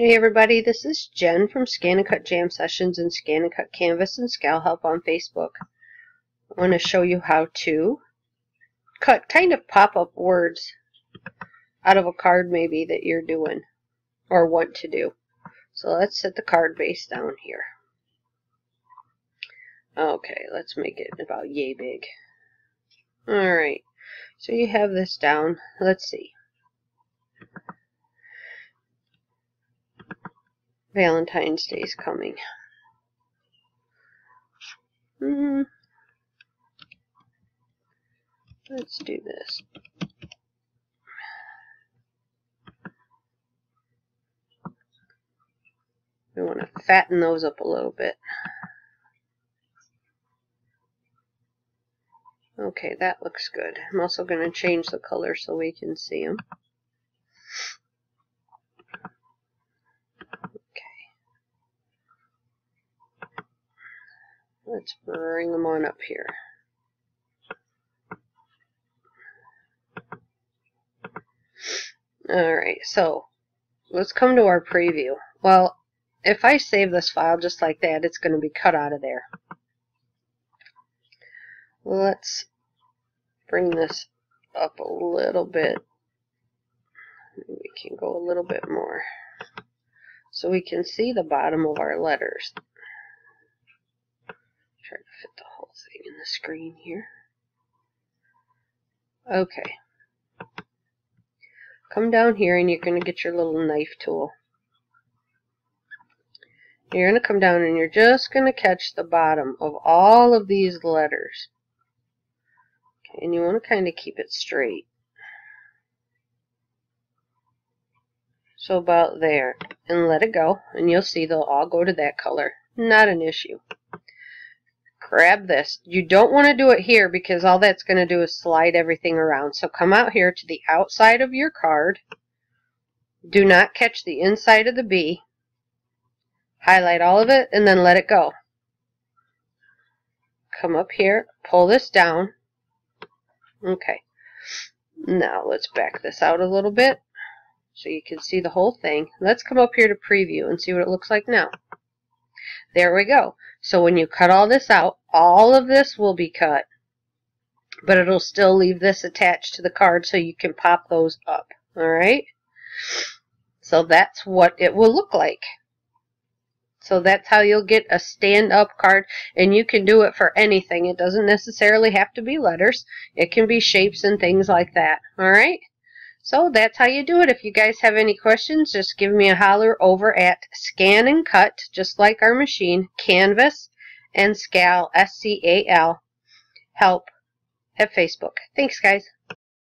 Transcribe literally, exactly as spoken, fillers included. Hey everybody, this is Jen from Scan and Cut Jam Sessions and Scan and Cut Canvas and Scal Help on Facebook. I want to show you how to cut kind of pop-up words out of a card maybe that you're doing or want to do. So let's set the card base down here. Okay, let's make it about yay big. Alright, so you have this down. Let's see. Valentine's Day is coming. Mm. Let's do this. We want to fatten those up a little bit. Okay, that looks good. I'm also going to change the color so we can see them. Let's bring them on up here. Alright, so let's come to our preview. Well, if I save this file just like that, it's going to be cut out of there. Let's bring this up a little bit. We can go a little bit more so we can see the bottom of our letters. Try to fit the whole thing in the screen here. Okay. Come down here and you're going to get your little knife tool. You're going to come down and you're just going to catch the bottom of all of these letters. Okay, and you want to kind of keep it straight. So about there. And let it go. And you'll see they'll all go to that color. Not an issue. Grab this. You don't want to do it here because all that's going to do is slide everything around. So come out here to the outside of your card. Do not catch the inside of the B. Highlight all of it and then let it go. Come up here. Pull this down. Okay. Now let's back this out a little bit so you can see the whole thing. Let's come up here to preview and see what it looks like now. There we go. So when you cut all this out, all of this will be cut, but it'll still leave this attached to the card so you can pop those up. All right? So that's what it will look like. So that's how you'll get a stand-up card, and you can do it for anything. It doesn't necessarily have to be letters. It can be shapes and things like that. All right? So that's how you do it. If you guys have any questions, just give me a holler over at Scan and Cut, just like our machine, Canvas, and Scal, S C A L, Help at Facebook. Thanks, guys.